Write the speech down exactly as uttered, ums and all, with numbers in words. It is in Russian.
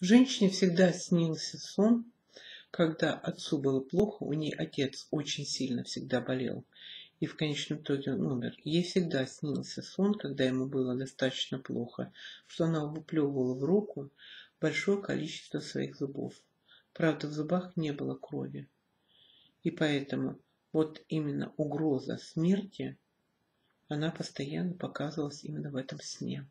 Женщине всегда снился сон, когда отцу было плохо, у ней отец очень сильно всегда болел, и в конечном итоге он умер. Ей всегда снился сон, когда ему было достаточно плохо, что она выплевывала в руку большое количество своих зубов. Правда, в зубах не было крови. И поэтому вот именно угроза смерти, она постоянно показывалась именно в этом сне.